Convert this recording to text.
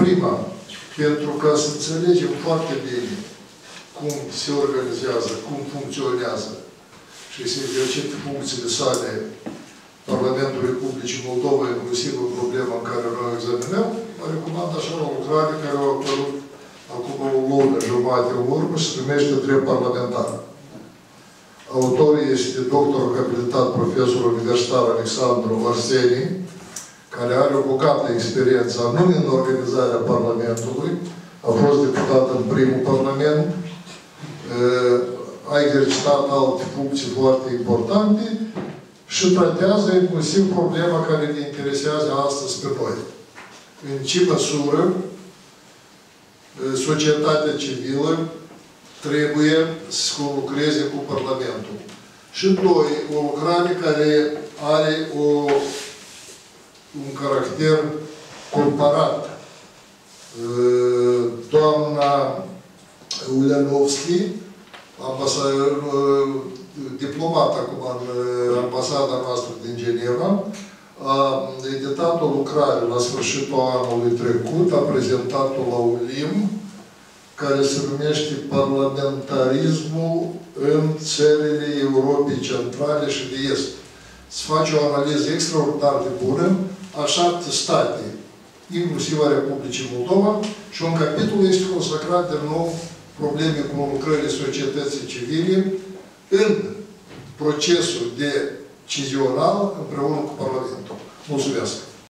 prima, pentru ca să înțelegem foarte bine cum se organizează, cum funcționează și se exercită funcțiile sale Parlamentul Republicii Moldova, inclusiv o problemă în care noi o examinăm, mă recomand așa o lucrare care a apărut acum o lună, jumătate în urmă, se numește Drept Parlamentar. Autor este doctorul habilitat profesor universitar Alexandru Arseni, care are o bogată experiență anume în organizarea Parlamentului, a fost deputat în primul Parlament, a exercitat alte funcții foarte importante și tratează inclusiv problema care ne interesează astăzi pe noi. În ce măsură societatea civilă trebuie să lucreze cu Parlamentul. Și doi, o lucrare care are un caracter comparat. Doamna Uleanovski, diplomat acum în ambasada noastră din Geneva, a editat o lucrare la sfârșitul anului trecut, a prezentat-o la ULIM, care se numește Parlamentarismul în țările Europei Centrale și de Est. Se face o analiză extraordinar de bună a 7 state, inclusiv a Republicii Moldova, și un capitol este consacrat de nou probleme cu lucrările societății civile în procesul decizional împreună cu Parlamentul. Mulțumesc!